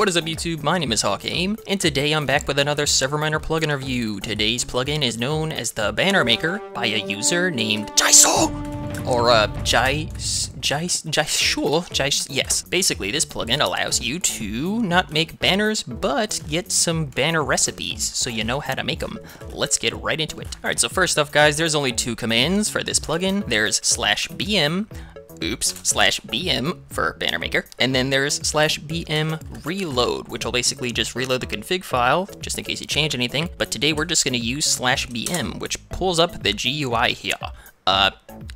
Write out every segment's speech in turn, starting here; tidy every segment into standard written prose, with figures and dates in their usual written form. What is up YouTube, my name is HawkAim, and today I'm back with another ServerMiner plugin review. Today's plugin is known as the Banner Maker by a user named jyhsu! Or yes. Basically, this plugin allows you to not make banners, but get some banner recipes, so you know how to make them. Let's get right into it. All right, so first off, guys, there's only two commands for this plugin. There's /bm, /bm for Banner Maker, and then there's /bm reload, which will basically just reload the config file, just in case you change anything. But today we're just gonna use /bm, which pulls up the GUI here.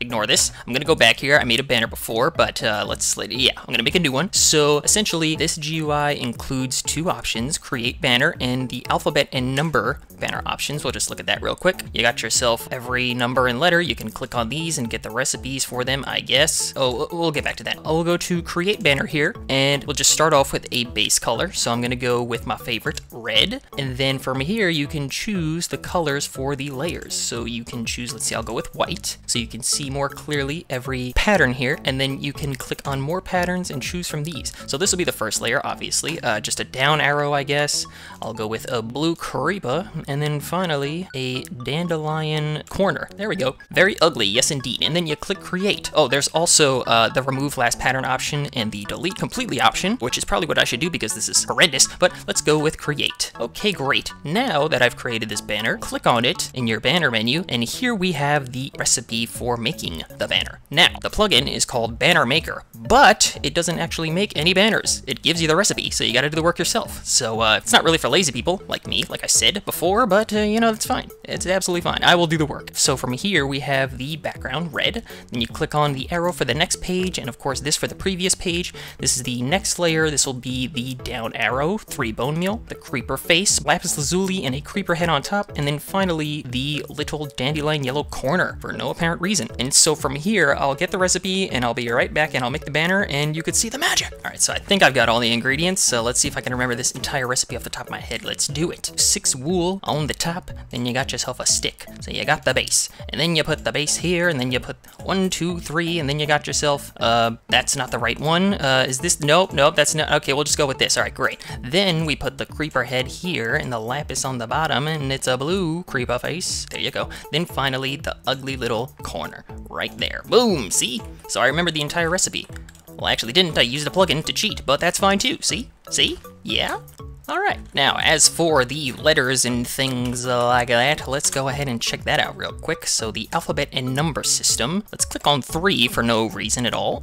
Ignore this. I'm gonna go back here. I made a banner before, but I'm gonna make a new one. So essentially, this GUI includes two options: create banner and the alphabet and number banner options. We'll just look at that real quick. You got yourself every number and letter. You can click on these and get the recipes for them, I guess. Oh, we'll get back to that. I'll go to create banner here, and we'll just start off with a base color. So I'm gonna go with my favorite, red. And then from here, you can choose the colors for the layers. So you can choose. Let's see. I'll go with white. So you can see more clearly every pattern here, and then you can click on more patterns and choose from these. So this will be the first layer, obviously, just a down arrow, I guess. I'll go with a blue creeper, and then finally a dandelion corner. There we go. Very ugly, yes indeed. And then you click create. Oh, there's also the remove last pattern option and the delete completely option, which is probably what I should do because this is horrendous, but let's go with create. Okay, great. Now that I've created this banner, click on it in your banner menu, and here we have the recipe for making the banner. Now, the plugin is called Banner Maker, but it doesn't actually make any banners. It gives you the recipe, so you gotta do the work yourself. So it's not really for lazy people like me, like I said before, but you know, that's fine. It's absolutely fine. I will do the work. So from here, we have the background red, then you click on the arrow for the next page, and of course this for the previous page. This is the next layer. This will be the down arrow, 3 bone meal, the creeper face, lapis lazuli, and a creeper head on top, and then finally the little dandelion yellow corner for no apparent reason. And so from here, I'll get the recipe and I'll be right back and I'll make the banner and you could see the magic. All right, so I think I've got all the ingredients. So let's see if I can remember this entire recipe off the top of my head. Let's do it. 6 wool on the top, then you got yourself a stick. So you got the base, and then you put the base here, and then you put 1, 2, 3, and then you got yourself, that's not the right one. Is this, nope, that's not, okay, we'll just go with this. All right, great. Then we put the creeper head here and the lapis on the bottom, and it's a blue creeper face. There you go. Then finally, the ugly little corner right there. Boom, see? So I remembered the entire recipe. Well, I actually didn't. I used a plugin to cheat, but that's fine too. See? See? Yeah? All right. Now, as for the letters and things like that, let's go ahead and check that out real quick. So the alphabet and number system, let's click on 3 for no reason at all.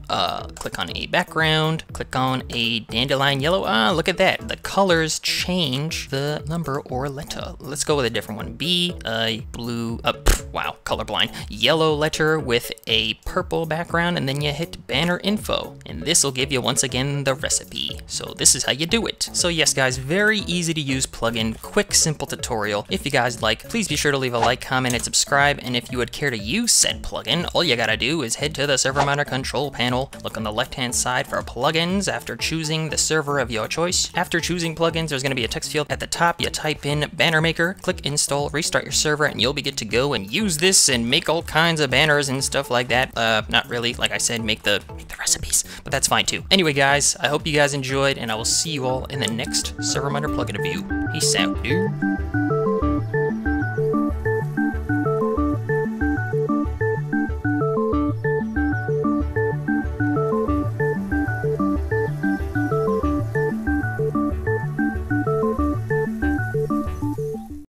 Click on a background, click on a dandelion yellow. Ah, look at that. The colors change the number or letter. Let's go with a different one. B, blue, wow, colorblind. Yellow letter with a purple background, and then you hit banner info. And this will give you, once again, the recipe. So this is how you do it. So yes, guys, very easy to use plugin, quick, simple tutorial. If you guys like, please be sure to leave a like, comment, and subscribe. And if you would care to use said plugin, all you gotta do is head to the ServerMiner control panel, look on the left-hand side for plugins after choosing the server of your choice. After choosing plugins, there's gonna be a text field at the top. You type in Banner Maker, click install, restart your server, and you'll be good to go and use this and make all kinds of banners and stuff like that. Not really, like I said, make the recipes, but that's fine too. Anyway, guys, I hope you guys enjoyed, and I will see you all in the next ServerMiner plugin review. Peace out, dude.